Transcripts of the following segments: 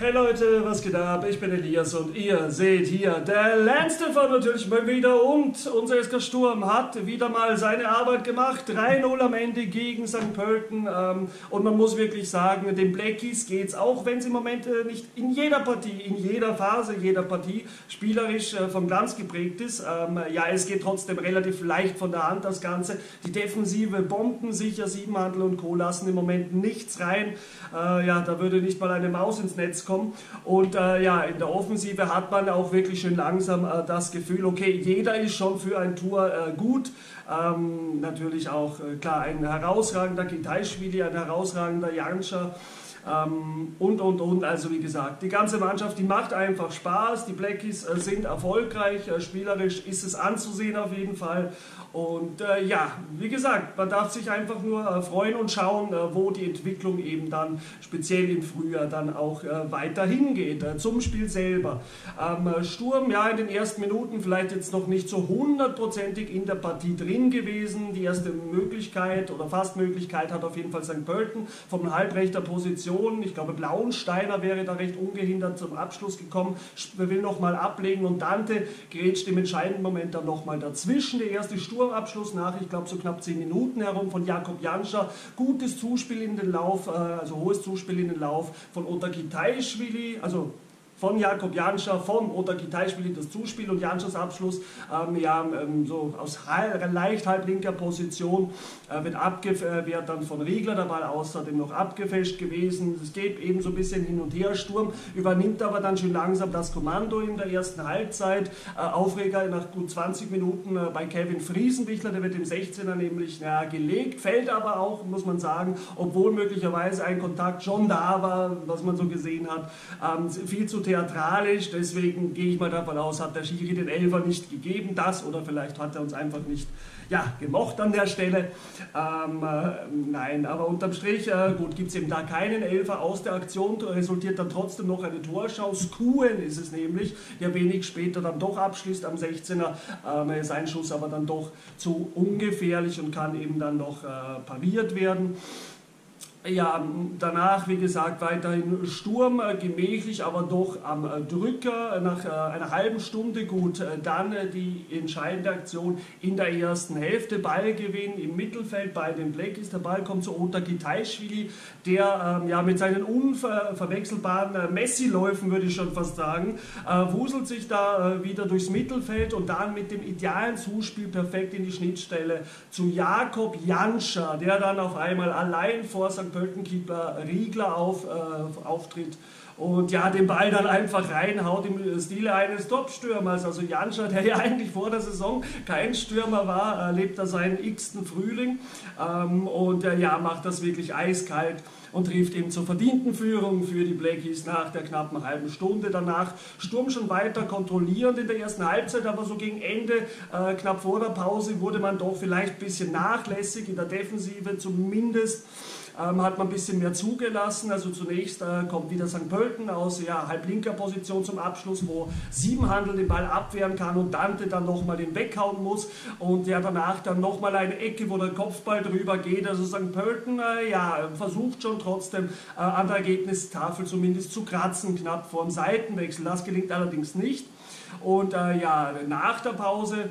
Hey Leute, was geht ab? Ich bin Elias und ihr seht hier der Landstefan natürlich mal wieder und unser SK Sturm hat wieder mal seine Arbeit gemacht. 3-0 am Ende gegen St. Pölten und man muss wirklich sagen, den Blackies geht's, auch wenn sie im Moment nicht in jeder Partie, in jeder Phase jeder Partie spielerisch vom Glanz geprägt ist. Ja, es geht trotzdem relativ leicht von der Hand das Ganze. Die Defensive bombensicher, Siebenhandel und Co. lassen im Moment nichts rein. Ja, da würde nicht mal eine Maus ins Netz kommen. Und ja, in der Offensive hat man auch wirklich schön langsam das Gefühl, okay, jeder ist schon für ein Tor gut. Natürlich auch, klar, ein herausragender Kitaishvili, ein herausragender Janscher und. Also wie gesagt, die ganze Mannschaft, die macht einfach Spaß. Die Blackies sind erfolgreich, spielerisch ist es anzusehen auf jeden Fall. Und ja, wie gesagt, man darf sich einfach nur freuen und schauen, wo die Entwicklung eben dann speziell im Frühjahr dann auch weiter hingeht. Zum Spiel selber. Sturm, ja, in den ersten Minuten vielleicht jetzt noch nicht so hundertprozentig in der Partie drin gewesen. Die erste Möglichkeit oder Fast-Möglichkeit hat auf jeden Fall St. Pölten von halbrechter Position. Ich glaube, Blauensteiner wäre da recht ungehindert zum Abschluss gekommen. Will nochmal ablegen und Dante grätscht im entscheidenden Moment dann nochmal dazwischen. Der erste Sturmabschluss nach, ich glaube, so knapp 10 Minuten herum von Jakob Janscher. Gutes Zuspiel in den Lauf, also hohes Zuspiel in den Lauf von Otar Kiteishvili, also von Jakob Janscher, von Otar Kiteishvili das Zuspiel und Janschers Abschluss, ja, so aus leicht halblinker Position wird abgewehrt dann von Riegler, der Ball außerdem noch abgefälscht gewesen. Es geht eben so ein bisschen hin und her. Sturm übernimmt aber dann schön langsam das Kommando in der ersten Halbzeit. Aufreger nach gut 20 Minuten bei Kevin Friesenbichler, der wird im 16er nämlich gelegt, fällt aber auch, muss man sagen, obwohl möglicherweise ein Kontakt schon da war, was man so gesehen hat, viel zu theatralisch, deswegen gehe ich mal davon aus, hat der Schiri den Elfer nicht gegeben, das, oder vielleicht hat er uns einfach nicht, ja, gemocht an der Stelle. Nein, aber unterm Strich, gut, gibt es eben da keinen Elfer aus der Aktion, resultiert dann trotzdem noch eine Torschance. Kuhn ist es nämlich, der wenig später dann doch abschließt am 16er, sein Schuss aber dann doch zu ungefährlich und kann eben dann noch pariert werden. Ja, danach, wie gesagt, weiterhin Sturm, gemächlich, aber doch am Drücker. Nach einer halben Stunde gut, dann die entscheidende Aktion in der ersten Hälfte. Ballgewinn im Mittelfeld bei den Blackies. Der Ball kommt zu Otar Kiteishvili, der ja, mit seinen unverwechselbaren Messi-Läufen, würde ich schon fast sagen, wuselt sich da wieder durchs Mittelfeld und dann mit dem idealen Zuspiel perfekt in die Schnittstelle zu Jakob Janscher, der dann auf einmal allein vor St. Pölten-Keeper Riegler auftritt und ja, den Ball dann einfach reinhaut im Stile eines Top-Stürmers. Also Janscher, der ja eigentlich vor der Saison kein Stürmer war, erlebt da seinen x-ten Frühling und ja, macht das wirklich eiskalt und trifft eben zur verdienten Führung für die Blackies nach der knappen halben Stunde. Danach Sturm schon weiter kontrollierend in der ersten Halbzeit, aber so gegen Ende, knapp vor der Pause, wurde man doch vielleicht ein bisschen nachlässig in der Defensive zumindest. Hat man ein bisschen mehr zugelassen, also zunächst kommt wieder St. Pölten aus, ja, halblinker Position zum Abschluss, wo Siebenhandel den Ball abwehren kann und Dante dann nochmal den weghauen muss und ja, danach dann nochmal eine Ecke, wo der Kopfball drüber geht, also St. Pölten, ja, versucht schon trotzdem an der Ergebnistafel zumindest zu kratzen, knapp vorm Seitenwechsel, das gelingt allerdings nicht und ja, nach der Pause,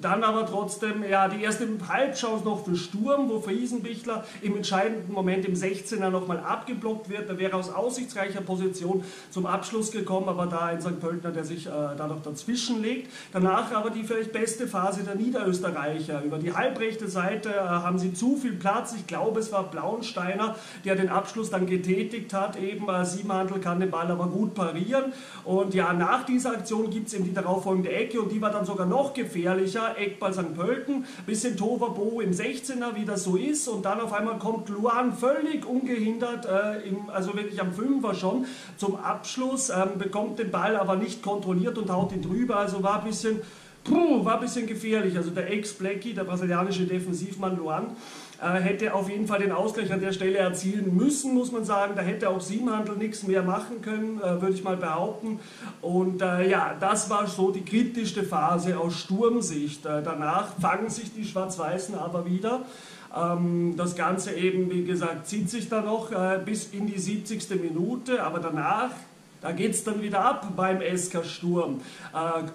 dann aber trotzdem, ja, die erste Halbchance noch für Sturm, wo Friesenbichler im entscheidenden Moment im 16er nochmal abgeblockt wird. Da wäre aus aussichtsreicher Position zum Abschluss gekommen, aber da ein St. Pöltener, der sich da noch dazwischen legt. Danach aber die vielleicht beste Phase der Niederösterreicher. Über die halbrechte Seite haben sie zu viel Platz. Ich glaube, es war Blauensteiner, der den Abschluss dann getätigt hat. Eben Siebenhandel kann den Ball aber gut parieren. Und ja, nach dieser Aktion gibt es eben die darauffolgende Ecke und die war dann sogar noch gefährlicher. Eckball St. Pölten, bisschen Tovabo im 16er, wie das so ist und dann auf einmal kommt Luan völlig ungehindert, also wirklich am 5er schon, zum Abschluss, bekommt den Ball aber nicht kontrolliert und haut ihn drüber, also war ein bisschen puh, war ein bisschen gefährlich. Also der Ex-Blackie, der brasilianische Defensivmann Luan, hätte auf jeden Fall den Ausgleich an der Stelle erzielen müssen, muss man sagen. Da hätte auch Siebenhandel nichts mehr machen können, würde ich mal behaupten. Und ja, das war so die kritischste Phase aus Sturmsicht. Danach fangen sich die Schwarz-Weißen aber wieder. Das Ganze eben, wie gesagt, zieht sich dann noch bis in die 70. Minute, aber danach... Da geht es dann wieder ab beim SK Sturm.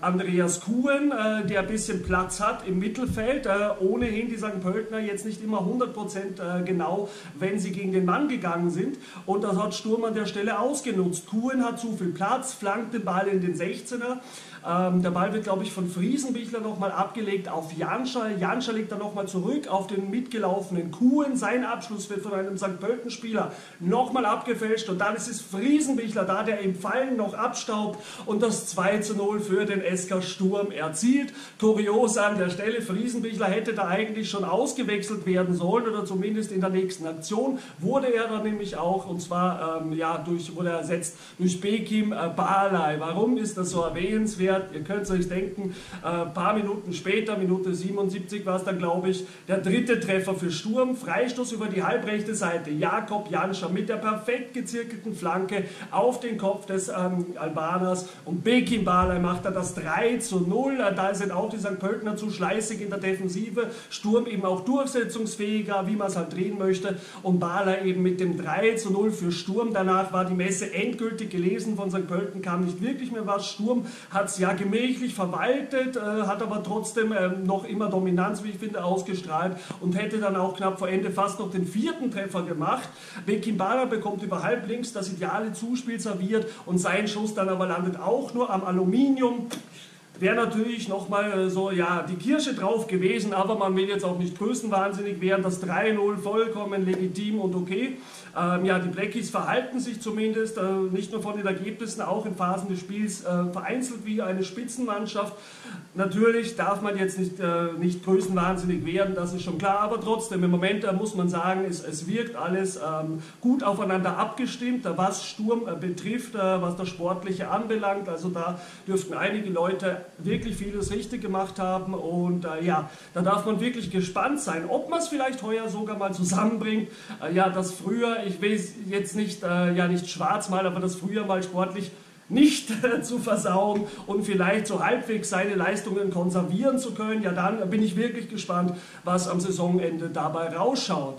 Andreas Kuhn, der ein bisschen Platz hat im Mittelfeld, ohnehin die St. Pöltener jetzt nicht immer 100% genau, wenn sie gegen den Mann gegangen sind. Und das hat Sturm an der Stelle ausgenutzt. Kuhn hat zu viel Platz, flankt den Ball in den 16er. Der Ball wird, glaube ich, von Friesenbichler nochmal abgelegt auf Janscher. Janscher legt dann nochmal zurück auf den mitgelaufenen Kuhn. Sein Abschluss wird von einem St. Pölten-Spieler nochmal abgefälscht. Und dann ist es Friesenbichler da, der im Fallen noch abstaubt und das 2:0 für den SK Sturm erzielt. Kurios an der Stelle, Friesenbichler hätte da eigentlich schon ausgewechselt werden sollen oder zumindest in der nächsten Aktion. Wurde er dann nämlich auch, und zwar ja, wurde er ersetzt durch Bekim Balaj. Warum ist das so erwähnenswert? Ihr könnt es euch denken, ein paar Minuten später, Minute 77 war es dann, glaube ich, der dritte Treffer für Sturm. Freistoß über die halbrechte Seite. Jakob Janscher mit der perfekt gezirkelten Flanke auf den Kopf des Albaners. Und Bekim Balaj macht dann das 3:0. Da sind auch die St. Pöltener zu schleißig in der Defensive. Sturm eben auch durchsetzungsfähiger, wie man es halt drehen möchte. Und Balaj eben mit dem 3:0 für Sturm. Danach war die Messe endgültig gelesen. Von St. Pölten kam nicht wirklich mehr was. Sturm hat es ja gemächlich verwaltet, hat aber trotzdem noch immer Dominanz, wie ich finde, ausgestrahlt und hätte dann auch knapp vor Ende fast noch den vierten Treffer gemacht. Bekim Balaj bekommt über halb links das ideale Zuspiel serviert und sein Schuss dann aber landet auch nur am Aluminium. Wäre natürlich nochmal so, ja, die Kirsche drauf gewesen, aber man will jetzt auch nicht größenwahnsinnig werden. Das 3:0 vollkommen legitim und okay. Ja, die Blackies verhalten sich zumindest, nicht nur von den Ergebnissen, auch in Phasen des Spiels vereinzelt wie eine Spitzenmannschaft. Natürlich darf man jetzt nicht größenwahnsinnig werden, das ist schon klar, aber trotzdem im Moment muss man sagen, es wirkt alles gut aufeinander abgestimmt, was Sturm betrifft, was das Sportliche anbelangt. Also da dürften einige Leute wirklich vieles richtig gemacht haben und ja, da darf man wirklich gespannt sein, ob man es vielleicht heuer sogar mal zusammenbringt. Ja, das früher, ich will es jetzt nicht, ja, nicht schwarz malen, aber das früher mal sportlich nicht zu versauen und vielleicht so halbwegs seine Leistungen konservieren zu können, ja, dann bin ich wirklich gespannt, was am Saisonende dabei rausschaut.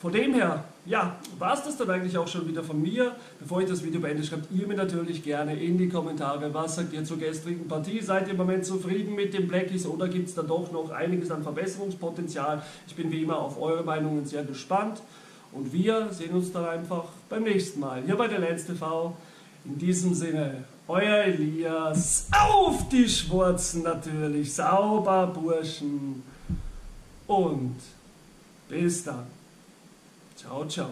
Von dem her, ja, war es das dann eigentlich auch schon wieder von mir. Bevor ich das Video beende, schreibt ihr mir natürlich gerne in die Kommentare, was sagt ihr zur gestrigen Partie? Seid ihr im Moment zufrieden mit den Blackies oder gibt es da doch noch einiges an Verbesserungspotenzial? Ich bin wie immer auf eure Meinungen sehr gespannt und wir sehen uns dann einfach beim nächsten Mal hier bei der Lenz TV. In diesem Sinne, euer Elias, auf die Schwarzen natürlich, sauber Burschen und bis dann. Ciao, ciao.